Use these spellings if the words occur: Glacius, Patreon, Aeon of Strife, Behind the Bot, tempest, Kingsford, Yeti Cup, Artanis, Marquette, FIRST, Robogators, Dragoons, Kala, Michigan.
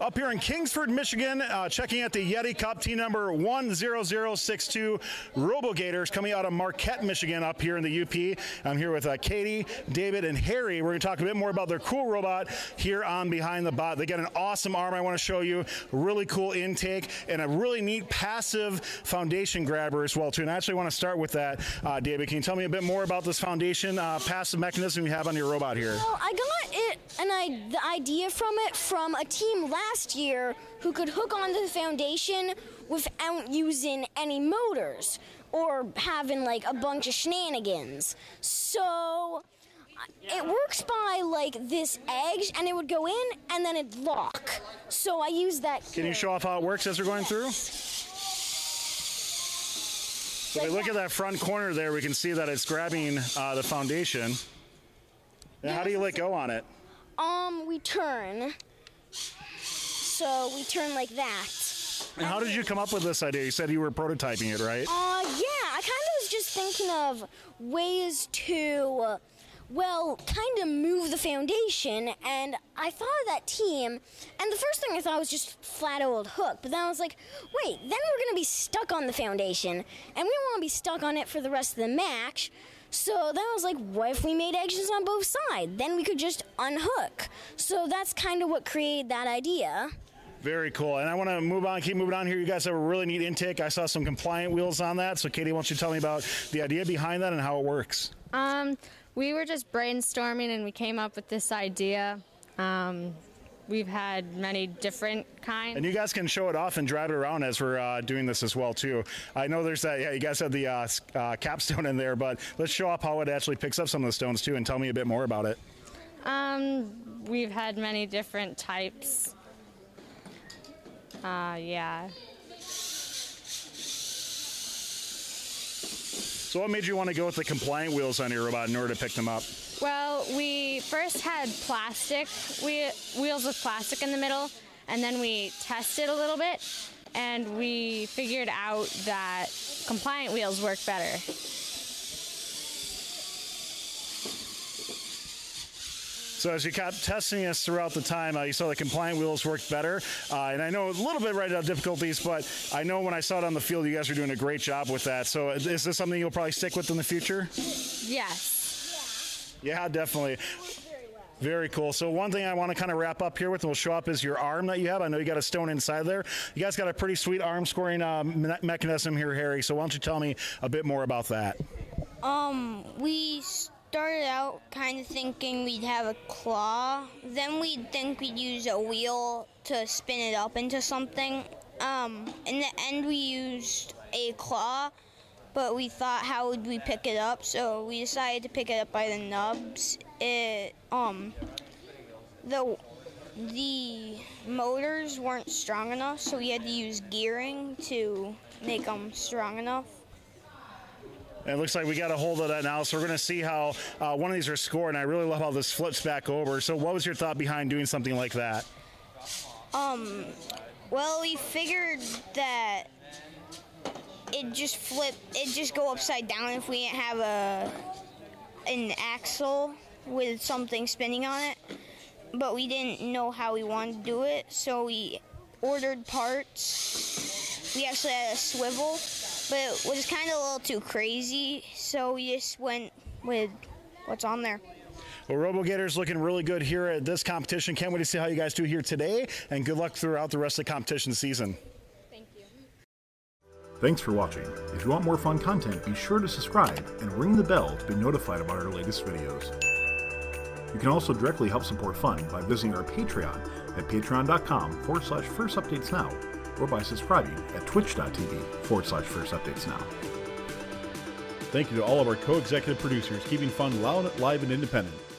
up here in Kingsford, Michigan, checking out the Yeti Cup, team number 10062, Robogators, coming out of Marquette, Michigan, up here in the UP. I'm here with Katie, David, and Harry. We're going to talk a bit more about their cool robot here on Behind the Bot. They got an awesome arm I want to show you, really cool intake, and a really neat passive foundation grabber as well, too. And I actually want to start with that. David, can you tell me a bit more about this foundation passive mechanism you have on your robot here? Well, I got it, and the idea from it from a team last year who could hook onto the foundation without using any motors or having like a bunch of shenanigans. So it works by like this edge, and it would go in and then it'd lock. So I use that here. Can you show off how it works as we're going through? So if we look at that front corner there, we can see that it's grabbing the foundation. And how do you let go on it? We turn. So we turn like that. And how did you come up with this idea? You said you were prototyping it, right? Yeah, I kind of was just thinking of ways to, well, kind of move the foundation, and I thought of that team, and the first thing I thought was just flat old hook, but then I was like, wait, then we're going to be stuck on the foundation, and we don't want to be stuck on it for the rest of the match. So then I was like, what if we made edges on both sides? Then we could just unhook. So that's kind of what created that idea. Very cool. And I want to move on, keep moving on here. You guys have a really neat intake. I saw some compliant wheels on that. So Katie, why don't you tell me about the idea behind that and how it works? We were just brainstorming and we came up with this idea. We've had many different kinds. And you guys can show it off and drive it around as we're doing this as well, too. I know there's that, yeah, you guys have the capstone in there, but let's show off how it actually picks up some of the stones, too, and tell me a bit more about it. We've had many different types. Yeah. So what made you want to go with the compliant wheels on your robot in order to pick them up? Well, we first had plastic wheels with plastic in the middle, and then we tested a little bit, and we figured out that compliant wheels work better. So as you kept testing us throughout the time, you saw the compliant wheels worked better. And I know a little bit right now difficulties, but I know when I saw it on the field, you guys are doing a great job with that. So is this something you'll probably stick with in the future? Yes. Yeah, definitely. Very cool. So one thing I want to kind of wrap up here with, and we'll show up, is your arm that you have. I know you got a stone inside there. You guys got a pretty sweet arm scoring mechanism here, Harry. So why don't you tell me a bit more about that? We started out kind of thinking we'd have a claw, then we'd think we'd use a wheel to spin it up into something. In the end we used a claw, but we thought, how would we pick it up? So we decided to pick it up by the nubs. It the motors weren't strong enough, so we had to use gearing to make them strong enough. And it looks like we got a hold of that now, so we're going to see how one of these are scored, and I really love how this flips back over. So what was your thought behind doing something like that? Well, we figured that it just flipped, it'd just go upside down if we didn't have an axle with something spinning on it, but we didn't know how we wanted to do it, so we ordered parts. We actually had a swivel, but it was kind of a little too crazy, so we just went with what's on there. Well, Robogators looking really good here at this competition. Can't wait to see how you guys do here today, and good luck throughout the rest of the competition season. Thank you. Thanks for watching. If you want more fun content, be sure to subscribe and ring the bell to be notified about our latest videos. You can also directly help support fun by visiting our Patreon at patreon.com/firstupdatesnow. or by subscribing at twitch.tv/firstupdatesnow. Thank you to all of our co-executive producers, keeping fun loud, live, and independent.